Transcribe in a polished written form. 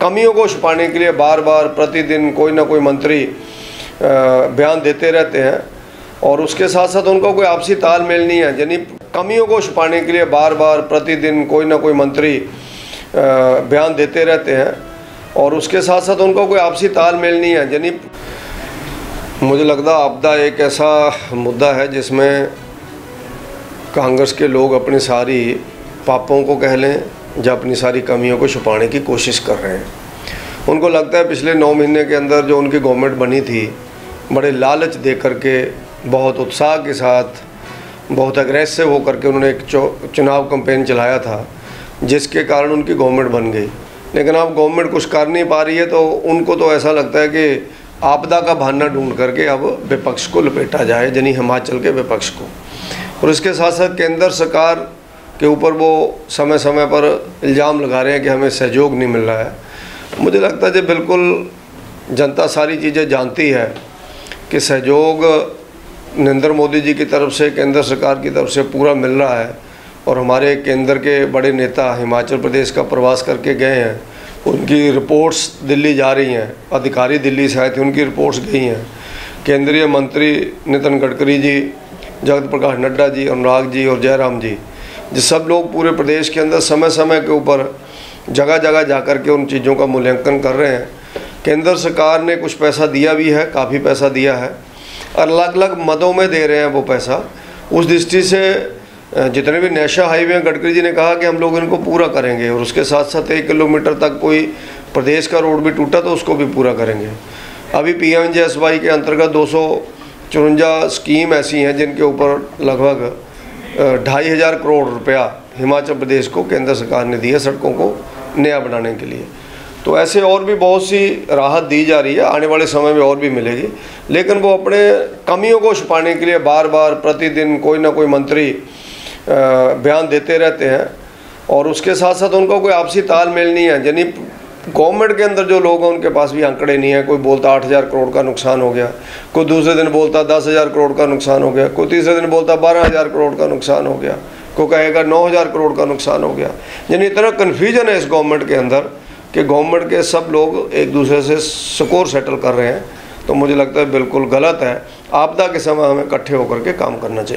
कमियों को छुपाने के लिए बार बार प्रतिदिन कोई ना कोई मंत्री बयान देते रहते हैं और उसके साथ साथ उनका कोई आपसी तालमेल नहीं है। यानी कमियों को छुपाने के लिए बार बार प्रतिदिन कोई ना कोई मंत्री बयान देते रहते हैं और उसके साथ साथ उनका कोई आपसी तालमेल नहीं है। यानी मुझे लगता है आपदा एक ऐसा मुद्दा है जिसमें कांग्रेस के लोग अपनी सारी पापों को कह लें या अपनी सारी कमियों को छुपाने की कोशिश कर रहे हैं। उनको लगता है पिछले 9 महीने के अंदर जो उनकी गवर्नमेंट बनी थी, बड़े लालच दे करके, बहुत उत्साह के साथ, बहुत अग्रेसिव होकर के उन्होंने एक चुनाव कैंपेन चलाया था जिसके कारण उनकी गवर्नमेंट बन गई। लेकिन अब गवर्नमेंट कुछ कर नहीं पा रही है तो उनको तो ऐसा लगता है कि आपदा का बहाना ढूंढ करके अब विपक्ष को लपेटा जाए, यानी हिमाचल के विपक्ष को। और इसके साथ साथ केंद्र सरकार के ऊपर वो समय समय पर इल्ज़ाम लगा रहे हैं कि हमें सहयोग नहीं मिल रहा है। मुझे लगता है कि बिल्कुल जनता सारी चीज़ें जानती है कि सहयोग नरेंद्र मोदी जी की तरफ से, केंद्र सरकार की तरफ से पूरा मिल रहा है और हमारे केंद्र के बड़े नेता हिमाचल प्रदेश का प्रवास करके गए हैं, उनकी रिपोर्ट्स दिल्ली जा रही हैं, अधिकारी दिल्ली से आए थे उनकी रिपोर्ट्स गई हैं। केंद्रीय मंत्री नितिन गडकरी जी, जगत प्रकाश नड्डा जी, अनुराग जी और जयराम जी, जिस सब लोग पूरे प्रदेश के अंदर समय समय के ऊपर जगह जगह जा कर के उन चीज़ों का मूल्यांकन कर रहे हैं। केंद्र सरकार ने कुछ पैसा दिया भी है, काफ़ी पैसा दिया है और अलग अलग मदों में दे रहे हैं वो पैसा। उस दृष्टि से जितने भी नेशनल हाईवे हैं, गडकरी जी ने कहा कि हम लोग इनको पूरा करेंगे और उसके साथ साथ 1 किलोमीटर तक कोई प्रदेश का रोड भी टूटा तो उसको भी पूरा करेंगे। अभी PMJSY के अंतर्गत 254 स्कीम ऐसी हैं जिनके ऊपर लगभग 2500 करोड़ रुपया हिमाचल प्रदेश को केंद्र सरकार ने दिया सड़कों को नया बनाने के लिए। तो ऐसे और भी बहुत सी राहत दी जा रही है, आने वाले समय में और भी मिलेगी। लेकिन वो अपने कमियों को छुपाने के लिए बार बार प्रतिदिन कोई ना कोई मंत्री बयान देते रहते हैं और उसके साथ साथ उनका कोई आपसी तालमेल नहीं है। यानी गवर्नमेंट के अंदर जो लोग हैं उनके पास भी आंकड़े नहीं है। कोई बोलता 8000 करोड़ का नुकसान हो गया, कोई दूसरे दिन बोलता 10000 करोड़ का नुकसान हो गया, कोई तीसरे दिन बोलता 12000 करोड़ का नुकसान हो गया, कोई कहेगा 9,000 करोड़ का नुकसान हो गया। यानी इतना कन्फ्यूजन है इस गवर्नमेंट के अंदर कि गवर्नमेंट के सब लोग एक दूसरे से स्कोर सेटल कर रहे हैं। तो मुझे लगता है बिल्कुल गलत है। आपदा के समय हमें इकट्ठे होकर के काम करना चाहिए।